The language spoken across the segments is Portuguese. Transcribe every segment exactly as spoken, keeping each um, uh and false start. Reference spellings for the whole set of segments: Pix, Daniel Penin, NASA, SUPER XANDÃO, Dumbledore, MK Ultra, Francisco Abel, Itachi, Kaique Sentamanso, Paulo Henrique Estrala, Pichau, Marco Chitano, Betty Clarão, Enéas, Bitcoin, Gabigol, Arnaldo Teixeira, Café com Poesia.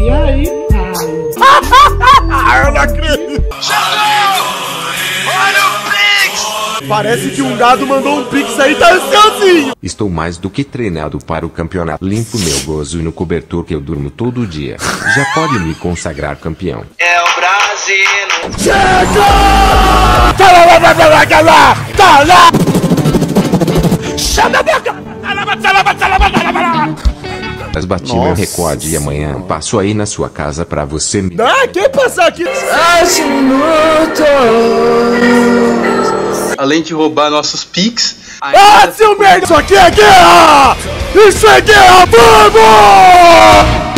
E aí? Eu não acredito. Olha o Pix! Parece que um gado mandou um Pix aí, tá sozinho. Estou mais do que treinado para o campeonato. Limpo meu gozo no cobertor que eu durmo todo dia. Já pode me consagrar campeão. É o Brasil. Chega! Tá lá, tá lá, tá lá, tá lá! Chama a boca! Tá lá, tá lá, tá lá, tá lá! Bati meu recorde e amanhã passo aí na sua casa pra você me... Ah, quem passar aqui? minutos. Além de roubar nossos pics... Ah, seu merda! Isso aqui é guerra! Isso é guerra, vamos!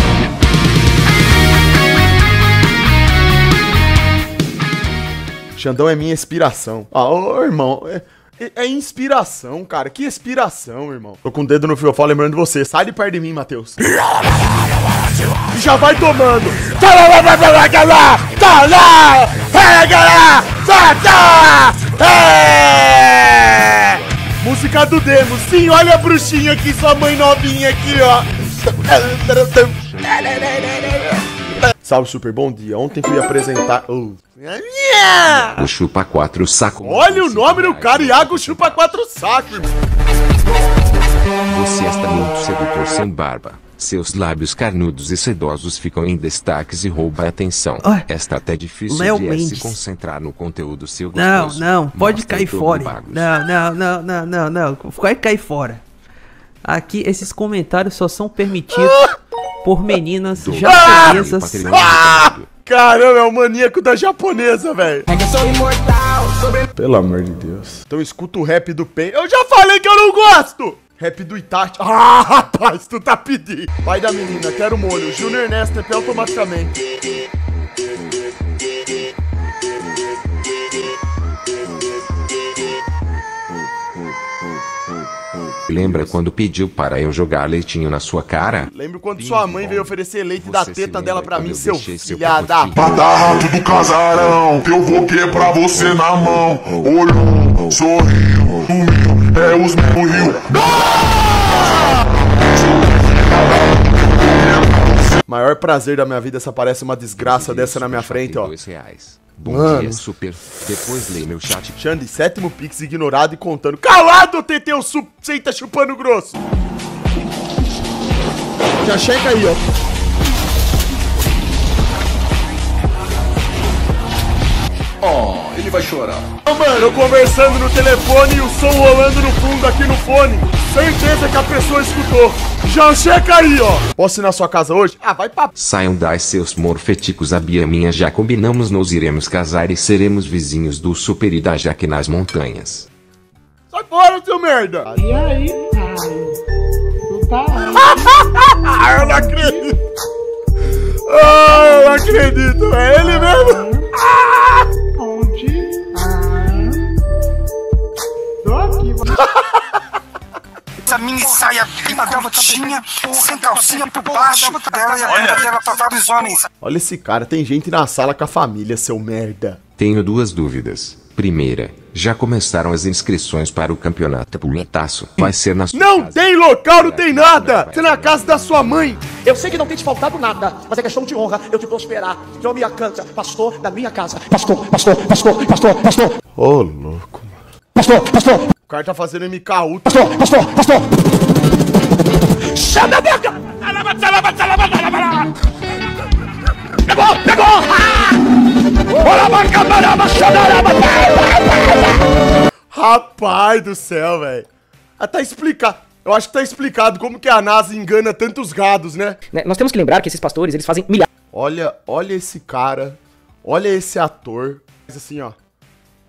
Xandão é minha inspiração. Ah, ô, irmão... É... É inspiração, cara. Que inspiração, irmão. Tô com o dedo no fiofó lembrando de você. Sai de perto de mim, Matheus. Já vai tomando. Tá lá, tá lá, tá lá, tá lá. É, música do Demo. Sim, olha a bruxinha aqui, sua mãe novinha aqui, ó. Salve, Super, bom dia. Ontem fui apresentar... Oh. Yeah! O Chupa quatro Saco. Olha o nome do cara, Iago Chupa quatro Saco. Você está muito sedutor sem barba. Seus lábios carnudos e sedosos ficam em destaques e rouba a atenção. Oh. Esta até difícil Léo de Mendes. Se concentrar no conteúdo seu gostoso. Não, não, pode mostra cair fora. Não, não, não, não, não, não. Pode cair fora. Aqui, esses comentários só são permitidos por meninas do japonesas. Ah! Caramba, é o maníaco da japonesa, velho. É que eu sou imortal, sobre... Pelo amor de Deus. Então escuta o rap do Pen. Eu já falei que eu não gosto. Rap do Itachi. Ah, rapaz, tu tá pedindo. Pai da menina, quero molho. Júnior Ernesto é automaticamente. Lembra quando pediu para eu jogar leitinho na sua cara? Lembro quando Bim, sua mãe bom. Veio oferecer leite você da teta dela pra mim, seu filhado da... Patarrato do casarão, que eu vou quebrar você na mão. Olhou, sorriu, sumiu, é os meus rios. Maior prazer da minha vida, essa parece uma desgraça dessa na minha frente, ó. Reais. Bom mano. Dia, Super. Depois lê meu chat. Xande, sétimo pix ignorado e contando. Calado, T T, o Super. Você tá chupando grosso. Já checa aí, ó. Ó, oh, ele vai chorar. Oh, mano, eu conversando no telefone e o som rolando no fundo aqui no fone. Certeza que a pessoa escutou. Já checa aí, ó. Posso ir na sua casa hoje? Ah, vai pra... Saiam daí, seus morfeticos. A Bia minha já combinamos, nos iremos casar e seremos vizinhos do Super e da Jaque nas montanhas. Sai fora, seu merda! E aí, cara? Tá... Eu não acredito. Ah, eu não acredito. É ele mesmo? Ah! Onde? Ah. Tô aqui, mano. Essa mini porra, saia prima curtinha, sem calcinha por baixo dela e a perna dela pra vários homens. Olha esse cara, tem gente na sala com a família, seu merda. Tenho duas dúvidas. Primeira, já começaram as inscrições para o campeonato punhetaço. Vai ser na sua Não casa. Tem local, não tem nada. Você é na casa da sua mãe. Eu sei que não tem te faltado nada, mas é questão de honra eu te prosperar. Não me alcança, pastor da minha casa. Pastor, pastor, pastor, pastor, pastor. Ô, oh, louco, mano. Pastor, pastor. O cara tá fazendo M K U. Pastor, pastor, pastor! Chama a boca! Pegou, pegou! Rapaz do céu, velho. Tá explicado. Eu acho que tá explicado como que a NASA engana tantos gados, né? né? Nós temos que lembrar que esses pastores, eles fazem milhares. Olha, olha esse cara. Olha esse ator. Assim, ó.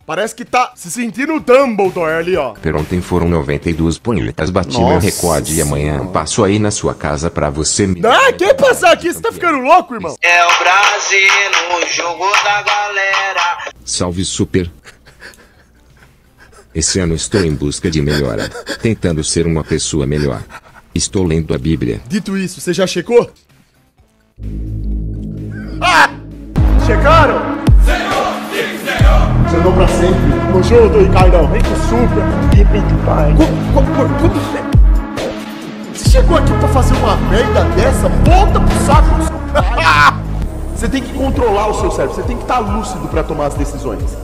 Parece que tá se sentindo o Dumbledore ali, ó. Ontem foram noventa e duas punhetas, bati Nossa meu recorde e amanhã passo aí na sua casa pra você me... Ah, quem passar aqui? Você tá ficando louco, irmão? É o Brasil no jogo da galera. Salve, Super. Esse ano estou em busca de melhora, tentando ser uma pessoa melhor. Estou lendo a Bíblia. Dito isso, você já checou? Ah! Checaram? Xandão pra sempre. No show do Ricardão. Vem com o Supra. Você chegou aqui pra fazer uma merda dessa? Volta pro saco. Você tem que controlar o seu cérebro, você tem que estar lúcido para tomar as decisões.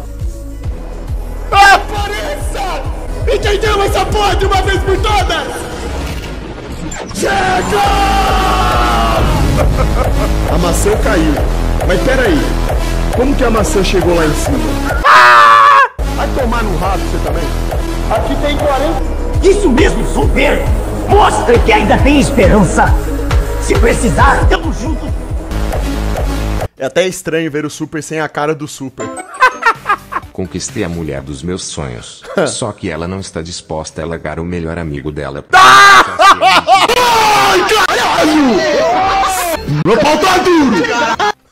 Apareça! Entendeu essa porra de uma vez por todas? Chega! A maçã caiu. Mas peraí, como que a maçã chegou lá em cima? Ah! Vai tomar no rabo você também? Aqui tem quarenta... Isso mesmo, Super! Mostre que ainda tem esperança! Se precisar, tamo junto! É até estranho ver o Super sem a cara do Super. Conquistei a mulher dos meus sonhos. Só que ela não está disposta a largar o melhor amigo dela. Ai, caralho! Meu pau tá duro!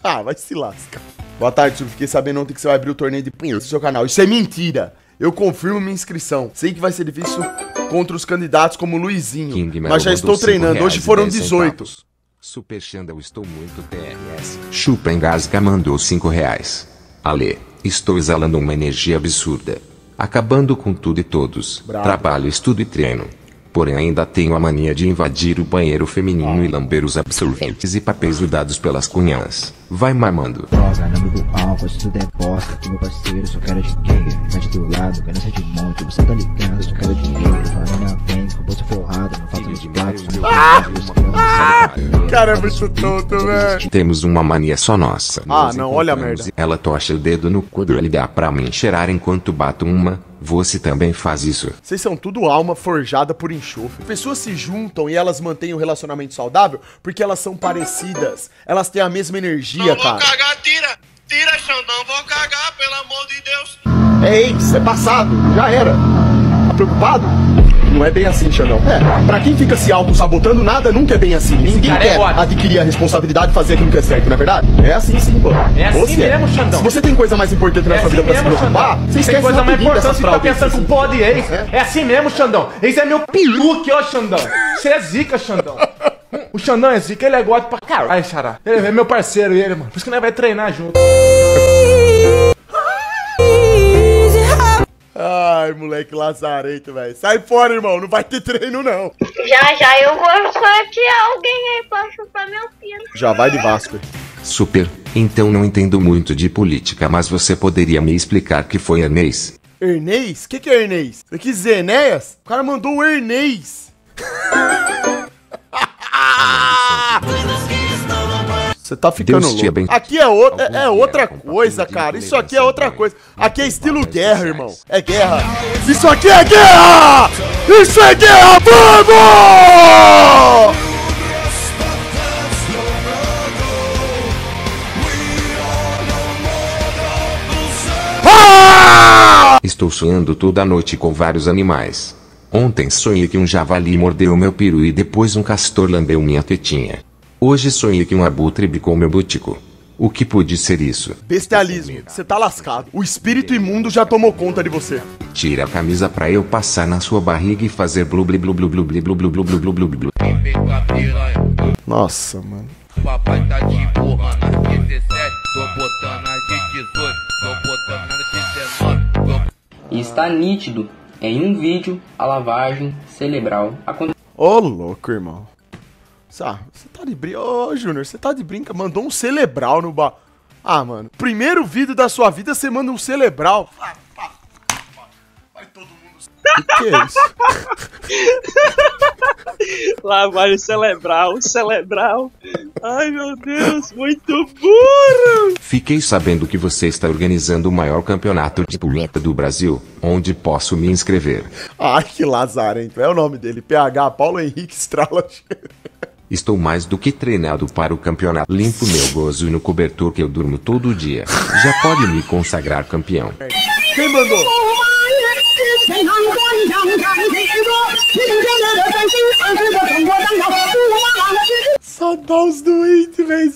Ah, vai se lasca. Boa tarde, Super. Fiquei sabendo ontem que você vai abrir o torneio de punhos no seu canal. Isso é mentira! Eu confirmo minha inscrição. Sei que vai ser difícil contra os candidatos como Luizinho, King, mas já estou treinando. Hoje foram dezoito. Super Xandão, estou muito P R S. Chupa Engasga mandou cinco reais. Ale, estou exalando uma energia absurda, acabando com tudo e todos. Bravo. Trabalho, estudo e treino. Porém ainda tenho a mania de invadir o banheiro feminino e lamber os absorventes e papéis usados pelas cunhãs. Vai mamando. Caramba, isso todo, velho. Temos uma mania só nossa. Ah, não, olha a merda. Ela tocha o dedo no cu e dá pra me enxerar enquanto bato uma. Você também faz isso? Vocês são tudo alma forjada por enxofre. Pessoas se juntam e elas mantêm um relacionamento saudável porque elas são parecidas. Elas têm a mesma energia, cara. Vou cagar, tira! Tira, Xandão, vou cagar, pelo amor de Deus! Ei, isso é passado, já era. Tá preocupado? Não é bem assim, Xandão. É, pra quem fica se auto-sabotando, nada nunca é bem assim. Ninguém quer adquirir a responsabilidade e fazer aquilo que é certo, não é verdade? É assim sim, pô. É assim você mesmo, Xandão. Se você tem coisa mais importante na é sua assim vida pra mesmo, se preocupar, Xandão. Você esquece tem coisa mais importante que tá pensando com pó de ex. É assim mesmo, Xandão. Ex é meu peruque, ó, Xandão. Você é zica, Xandão. O Xandão é zica, ele é gosto pra caralho, xará. Ele é meu parceiro, ele, mano. Por isso que nós vai treinar junto. Ai, moleque lazarento, velho. Sai fora, irmão. Não vai ter treino, não. Já, já. Eu vou sortear alguém aí pra chupar meu filho. Já vai de Vasco. Super, então não entendo muito de política, mas você poderia me explicar que foi Ernês? Ernês? O que, que é Ernês? Você quis dizer Enéas? O cara mandou o Ernês. Você tá ficando louco. Aqui é outra, é outra coisa, cara. Isso aqui é outra coisa. Aqui é estilo guerra, irmão. É guerra. Isso aqui é guerra! Isso é guerra, vamos! Ah! Estou sonhando toda noite com vários animais. Ontem sonhei que um javali mordeu meu peru e depois um castor lambeu minha tetinha. Hoje sonhei que um abutre bicou meu butico. O que pode ser isso? Bestialismo. Você tá lascado. O espírito imundo já tomou conta de você. Tira a camisa pra eu passar na sua barriga e fazer blu blu blu blu blu blu blu blu blu blu blu blu. Nossa, mano. Papai tá de porra nas dezessete, tô botando nas dezoito, tô botando nas dezenove. Está nítido em um vídeo a lavagem cerebral. Ô, louco, irmão. Ah, você tá de brinca. Ô, Júnior, você tá de brinca. Mandou um cerebral no bar. Ah, mano. Primeiro vídeo da sua vida, você manda um cerebral. Vai, vai, vai. Vai todo mundo. O que é isso? Lavagem cerebral, cerebral. Ai, meu Deus, muito burro. Fiquei sabendo que você está organizando o maior campeonato de punheta do Brasil. Onde posso me inscrever? Ai, que lazarento. É o nome dele. P H Paulo Henrique Estrala. Estou mais do que treinado para o campeonato. Limpo meu gozo no cobertor que eu durmo todo dia. Já pode me consagrar campeão. Quem mandou? Só dá os doentes, velho.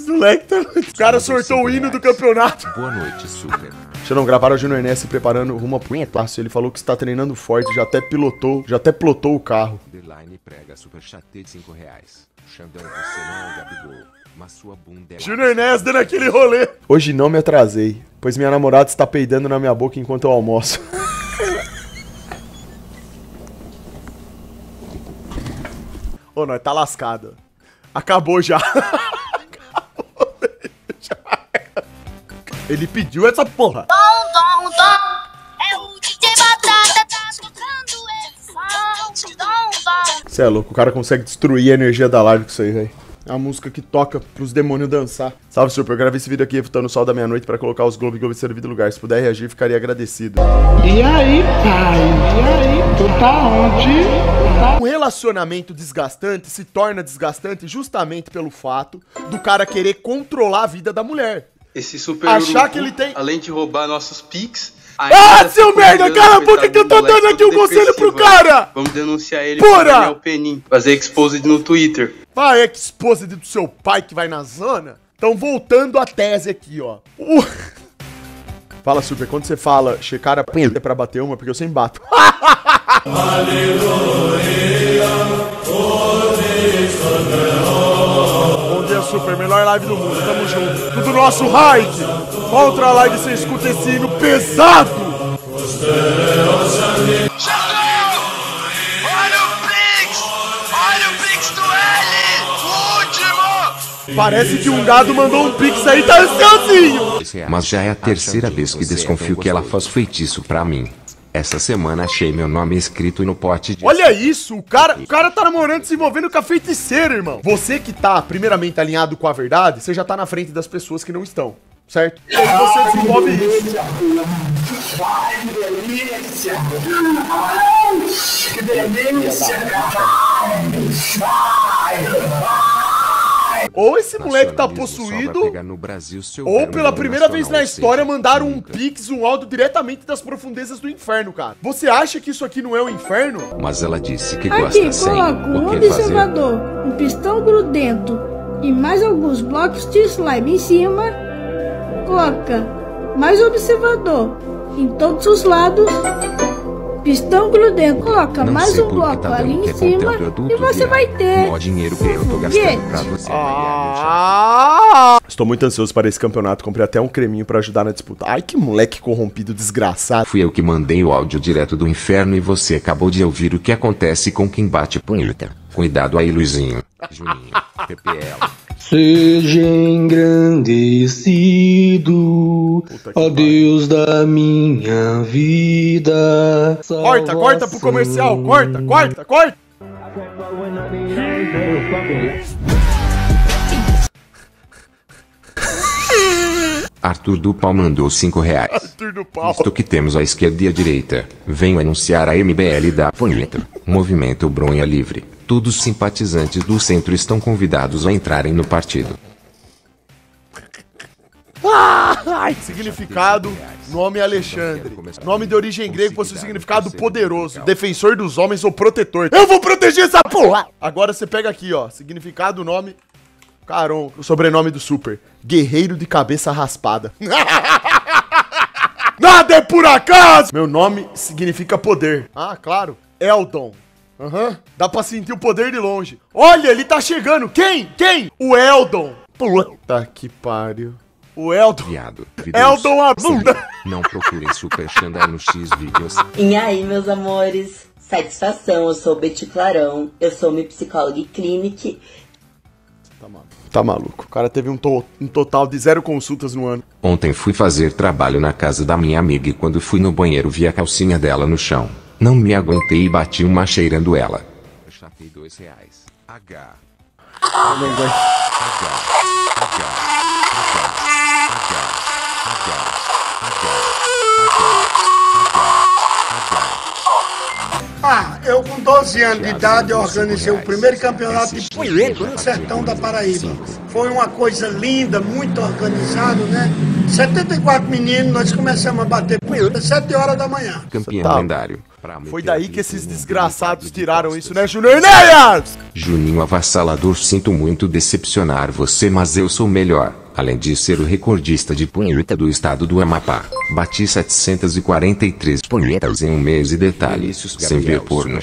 O cara sortou o hino do campeonato. Boa noite, Super. Deixa eu não gravar o Júnior Ness preparando rumo a punhetaço. Ele falou que está treinando forte, já até pilotou, já até plotou o carro. Deline prega super chatê de cinco reais. Xandão, você não é Gabigol, mas sua bunda é... Júnior Ness dando aquele rolê. Hoje não me atrasei, pois minha namorada está peidando na minha boca enquanto eu almoço. Ô, nós tá lascado. Acabou já. Acabou já. Ele pediu essa porra. Tom, tom, tom. É o D J Batata, tá escutando esse som. Tom, tom. Cê é louco, o cara consegue destruir a energia da live com isso aí, velho. É a música que toca pros demônios dançar. Salve, Super. Eu gravei esse vídeo aqui evitando o sol da meia-noite pra colocar os Globo e Globo em servido lugar. Se puder reagir, ficaria agradecido. E aí, pai? E aí? Tu tá onde? Tá... Um relacionamento desgastante se torna desgastante justamente pelo fato do cara querer controlar a vida da mulher. Esse super Achar urubu, que ele tem... além de roubar nossos pics... Ah, seu merda, cara, por que que eu tô dando aqui um conselho pro cara? Vamos denunciar ele pro Daniel Penin. Fazer exposed no Twitter. Vai, exposed do seu pai que vai na zona? Então, voltando à tese aqui, ó. Uh. Fala, Super, quando você fala checar a p*** pra bater uma, porque eu sempre bato. Bom dia, Super, melhor live do mundo, tamo junto. Tudo nosso hype. Outra live, você escuta esse hino pesado! Xandão! Olha o Prix! Olha o Prix do L! Último! Parece que um gado mandou um Prix aí, tá ansiosinho! Mas já é a terceira vez que desconfio que ela faz feitiço pra mim. Essa semana achei meu nome escrito no pote de... Olha isso, o cara, o cara tá namorando, se envolvendo com a feiticeira, irmão! Você que tá primeiramente alinhado com a verdade, você já tá na frente das pessoas que não estão. Certo? E aí você desenvolve isso. Ai, que delícia! Ai, que delícia! Ai, ai. Ou esse moleque tá possuído, no Brasil, ou pela primeira vez na história mandaram um pix, um áudio diretamente das profundezas do inferno, cara. Você acha que isso aqui não é o inferno? Mas ela disse que gosta de ser. Aqui, coloco um observador, um pistão grudento e mais alguns blocos de slime em cima. Coloca mais observador em todos os lados, pistão grudento, coloca não mais um bloco tá ali em cima e você vai ter o dinheiro que eu tô gastando pra você. Ah! Estou muito ansioso para esse campeonato, comprei até um creminho pra ajudar na disputa. Ai, que moleque corrompido, desgraçado. Fui eu que mandei o áudio direto do inferno e você acabou de ouvir o que acontece com quem bate punheta. Cuidado aí, Luizinho, Juninho, P P L. Seja engrandecido, ó Deus da minha vida. Corta, corta pro comercial, corta, corta, corta. Arthur do Pau mandou cinco reais. Arthur do Pau. Visto que temos a esquerda e a direita, venho anunciar a M B L da punheta, Movimento Bronha Livre. Todos os simpatizantes do centro estão convidados a entrarem no partido. Ai, significado, nome Alexandre. Nome de origem grega, possui significado poderoso, defensor dos homens ou protetor. Eu vou proteger essa porra! Agora você pega aqui, ó, significado, nome... Caron, o sobrenome do Super, guerreiro de cabeça raspada. Nada é por acaso! Meu nome significa poder. Ah, claro, Eldon. Aham, uhum. Dá pra sentir o poder de longe. Olha, ele tá chegando. Quem? Quem? O Eldon. Puta que pariu. O Eldon. Viado, Eldon a bunda. Não procurem Super Xandão no X vídeos. E aí, meus amores? Satisfação, eu sou Betty Clarão. Eu sou minha psicóloga e clinic. Tá maluco. Tá maluco. O cara teve um, to um total de zero consultas no ano. Ontem fui fazer trabalho na casa da minha amiga e quando fui no banheiro vi a calcinha dela no chão. Não me aguentei e bati uma cheirando ela. Eu chatei dois reais. H. Eu não aguento. H. H. H. H. H. H. H. H. Ah, eu com doze anos de idade organizei o primeiro campeonato de punheta no sertão da Paraíba. Foi uma coisa linda, muito organizado, né? setenta e quatro meninos, nós começamos a bater punheta às sete horas da manhã. Campeão lendário. Foi daí que esses desgraçados tiraram isso, né, Juninho? Juninho avassalador, sinto muito decepcionar você, mas eu sou melhor. Além de ser o recordista de punheta do estado do Amapá. Bati setecentas e quarenta e três punhetas em um mês e detalhes, sem ver porno.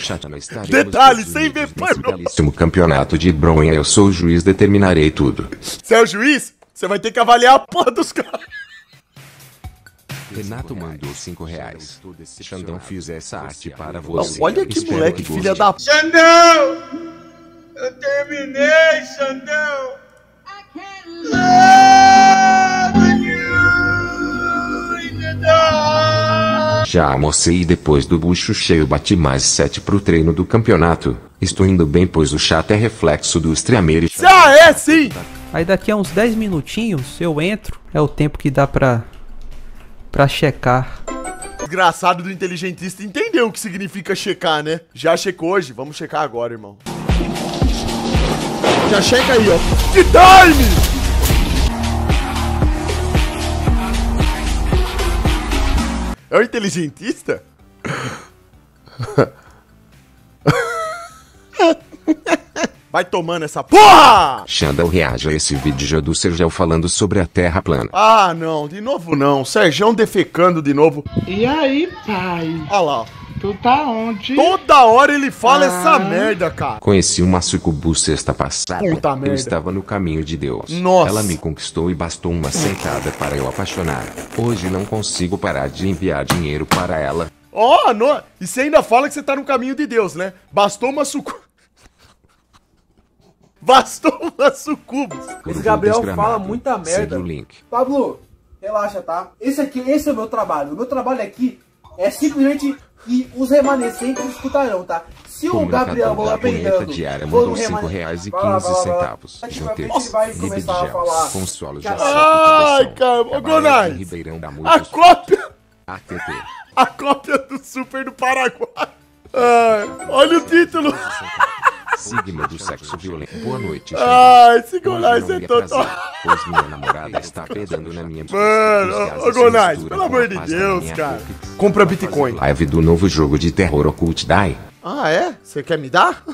Detalhes, sem ver porno. No campeonato de bronha, eu sou o juiz, determinarei tudo. Você é o juiz? Você vai ter que avaliar a porra dos caras. Renato mandou cinco reais. Xandão, fiz essa arte para você. Não, olha que Espero moleque, filha de... da... Xandão! Eu terminei, Xandão! I can't love you! Já almocei e depois do bucho cheio bati mais sete pro treino do campeonato. Estou indo bem, pois o chato é reflexo do streamer. Ah, é sim! Aí daqui a uns dez minutinhos eu entro. É o tempo que dá pra... pra checar. Desgraçado do inteligentista entendeu o que significa checar, né? Já checou hoje? Vamos checar agora, irmão. Já checa aí, ó. Que time! É o inteligentista? Vai tomando essa porra! Xandão reage a esse vídeo do Sergião falando sobre a terra plana. Ah, não. De novo não. Sergião defecando de novo. E aí, pai? Olha lá. Tu tá onde? Toda hora ele fala ah. essa merda, cara. Conheci uma sucubu sexta passada. Puta eu merda. Estava no caminho de Deus. Nossa. Ela me conquistou e bastou uma sentada para eu apaixonar. Hoje não consigo parar de enviar dinheiro para ela. Ó, oh, no... e você ainda fala que você tá no caminho de Deus, né? Bastou uma sucubu. Bastou uma sucubu. Esse Gabriel fala muita merda. O link. Pablo, relaxa, tá? Esse aqui, esse é o meu trabalho. O meu trabalho aqui é simplesmente... E os remanescentes escutarão, tá? Se o Gabriel vai aprendendo, for um remanescente, vai começar a falar. Ai, cara, ô Gonais, a cópia, a cópia do Super do Paraguai. Ah, olha o título. Sigma do sexo violento. Boa noite. Ai, esse Gonais é total. Pois minha namorada está pedando na minha... Mano, ô Gonais, pelo amor de Deus, cara. Compra Bitcoin. Live do novo jogo de terror Occult Die. Ah, é? Você quer me dar?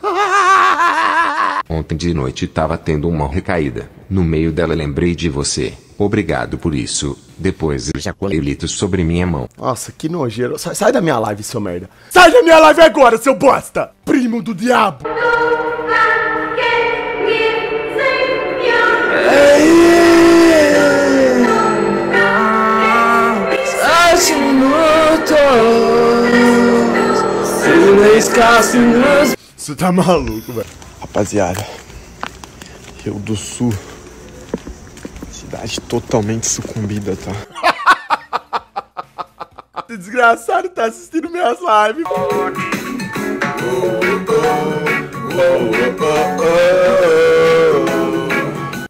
Ontem de noite tava tendo uma recaída. No meio dela lembrei de você. Obrigado por isso. Depois eu jaculei litros sobre minha mão. Nossa, que nojeiro. Sai, sai da minha live, seu merda. Sai da minha live agora, seu bosta! Primo do diabo! Você tá maluco, velho. Rapaziada, Rio do Sul, cidade totalmente sucumbida, tá? Esse desgraçado tá assistindo minhas lives.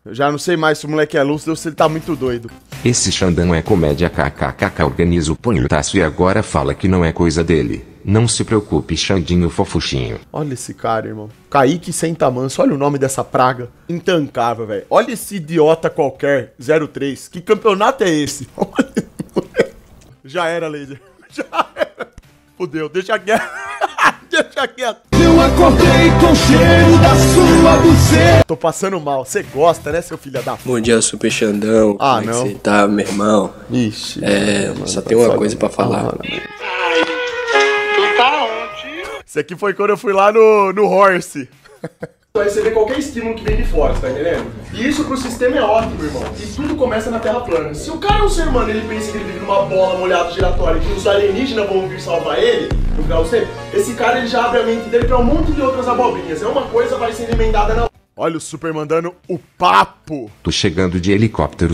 Eu já não sei mais se o moleque é lúcido ou se ele tá muito doido. Esse Xandão é comédia kkkk, organiza o punhetaço e agora fala que não é coisa dele. Não se preocupe, Xandinho fofuchinho. Olha esse cara, irmão. Kaique Sentamanso, olha o nome dessa praga. Intancável, velho. Olha esse idiota qualquer, zero três. Que campeonato é esse? Olha. Já era, laser. Já era. Fudeu, deixa quieto. Deixa quieto. Eu acordei com o cheiro da sua buceta. Tô passando mal. Você gosta, né, seu filho da... Bom dia, Super Xandão. Ah, como não. Como é que você tá, meu irmão? Ixi. É, mano, só tem uma coisa pra falar. Mano. Isso aqui foi quando eu fui lá no, no Horse. Vai receber qualquer estímulo que vem de fora, tá entendendo? E isso pro sistema é ótimo, irmão. E tudo começa na terra plana. Se o cara é um ser humano, ele pensa que ele vive numa bola molhada giratória e que os alienígenas vão vir salvar ele, no grau C, esse cara ele já abre a mente dele pra um monte de outras abobrinhas. É uma coisa vai sendo emendada na... Olha o Super mandando o papo. Tô chegando de helicóptero.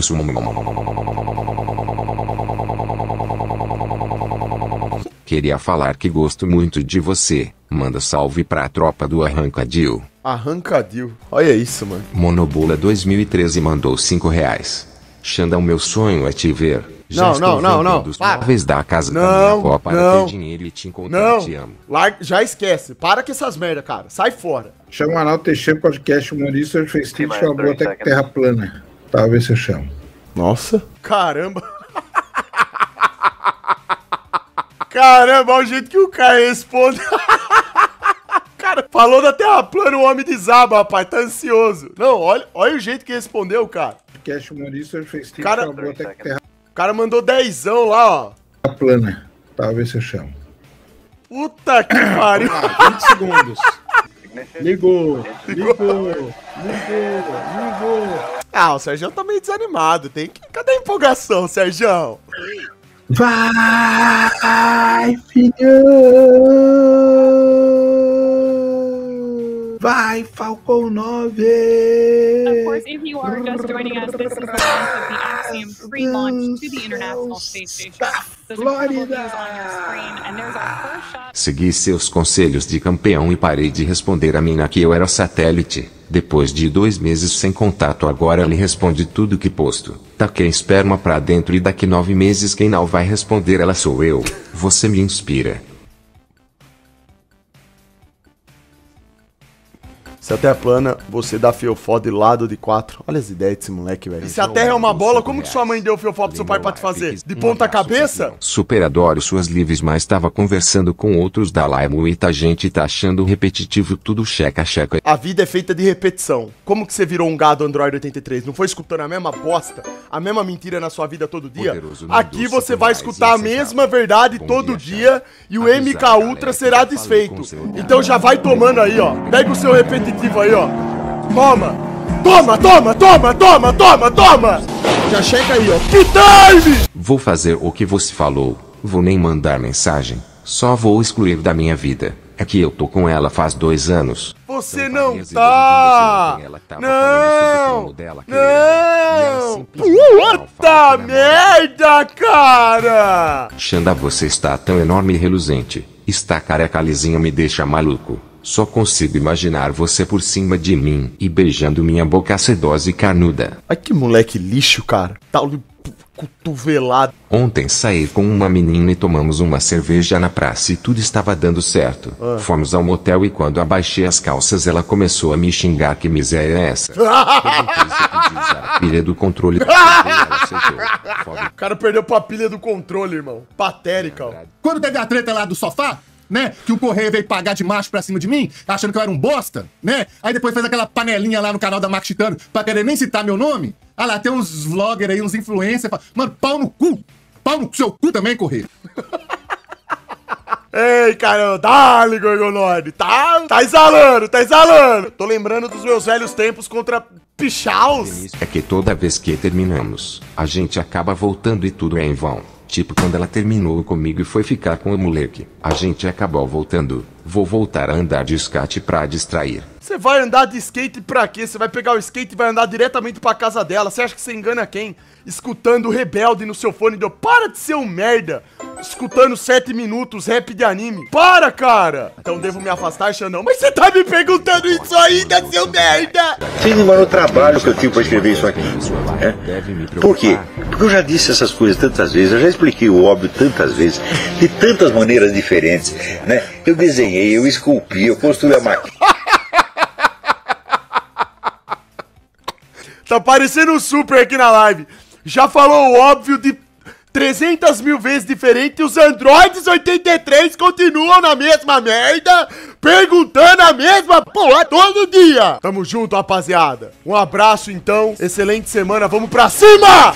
Queria falar que gosto muito de você. Manda salve pra tropa do Arrancadil. Arrancadil. Olha isso, mano. Monobola dois mil e treze mandou cinco reais. Xandão, meu sonho é te ver. Já não, não, não, não. Dos móveis da casa não, da minha avó para não, ter dinheiro e te encontrar. Não. Te amo. Larga, já esquece. Para com essas merda, cara. Sai fora. Chama Arnaldo Teixeira, podcast humorista, fez tempo que chamou até que terra plana. Talvez eu chamo. Nossa. Caramba. Caramba, olha o jeito que o cara responde. Cara, falou da terra plana, o homem desaba, rapaz. Tá ansioso. Não, olha, olha o jeito que respondeu, cara. Podcast humorista fez tempo cara, que até que terra... O cara mandou dezão lá, ó. Terra plana. Talvez eu chamo. Puta que pariu. vinte segundos. Ligou. Ligou. Ligou. Ligou. Ah, o Sergião tá meio desanimado. Tem que... Cadê a empolgação, Sergião? Vai, filhão! Vai, Falcão nove! Of course, if you are just joining us, this is the launch of the Axiom pre-launch to the International Space Station. Flórida! Segui seus conselhos de campeão e parei de responder a mina que eu era satélite. Depois de dois meses sem contato, agora ele responde tudo que posto. Taquei esperma pra dentro e daqui nove meses quem não vai responder ela sou eu. Você me inspira. Se a Terra é plana, você dá fiofó de lado de quatro. Olha as ideias desse moleque, velho. Se a Terra é uma bola, como que sua mãe deu fiofó pro seu pai pra te fazer? De ponta cabeça? Super adoro suas lives, mas tava conversando com outros da live. Muita gente tá achando repetitivo tudo, checa, checa. A vida é feita de repetição. Como que você virou um gado Android oitenta e três? Não foi escutando a mesma bosta? A mesma mentira na sua vida todo dia? Aqui você vai escutar a mesma verdade todo dia e o M K Ultra será desfeito. Então já vai tomando aí, ó. Pega o seu repetitivo aí, ó. Toma! Toma, toma, toma, toma, toma, toma! Já chega aí, ó. Que time! Vou fazer o que você falou. Vou nem mandar mensagem. Só vou excluir da minha vida. É que eu tô com ela faz dois anos. Você não tá! Não! Não! Puta merda, cara! Xanda, você está tão enorme e reluzente. Está careca lisinha, me deixa maluco. Só consigo imaginar você por cima de mim e beijando minha boca sedosa e carnuda. Ai, que moleque lixo, cara. Tá cotovelado. Ontem saí com uma menina e tomamos uma cerveja na praça e tudo estava dando certo. Ah. Fomos ao motel e quando abaixei as calças ela começou a me xingar, que miséria é essa? A pilha do controle. O cara perdeu pra pilha do controle, irmão. Patérica. Quando teve a treta lá do sofá, né? Que o Correia veio pagar de macho pra cima de mim, achando que eu era um bosta, né? Aí depois fez aquela panelinha lá no canal da Marco Chitano pra querer nem citar meu nome. Ah lá, tem uns vloggers aí, uns influencers. Mano, pau no cu! Pau no seu cu também, Correia. Ei, caramba, dá-lhe, Gorgonone. Tá, tá exalando, tá exalando. Tô lembrando dos meus velhos tempos contra Pichaus. É que toda vez que terminamos, a gente acaba voltando e tudo é em vão. Tipo quando ela terminou comigo e foi ficar com o moleque. A gente acabou voltando. Vou voltar a andar de skate pra distrair. Você vai andar de skate pra quê? Você vai pegar o skate e vai andar diretamente pra casa dela. Você acha que você engana quem? Escutando o Rebelde no seu fone. Deu. Para de ser um merda. Escutando sete minutos, rap de anime. Para, cara. Então devo me afastar, Xandão? Mas você tá me perguntando isso ainda, seu merda. Vocês não vão no trabalho que eu tive pra escrever isso aqui. É? Por quê? Porque eu já disse essas coisas tantas vezes. Eu já expliquei o óbvio tantas vezes. De tantas maneiras diferentes, né? Eu desenhei, eu esculpi, eu construí a máquina. Tá parecendo um super aqui na live. Já falou o óbvio de trezentas mil vezes diferente e os androides oitenta e três continuam na mesma merda, perguntando a mesma porra todo dia. Tamo junto, rapaziada. Um abraço, então. Excelente semana. Vamos pra cima!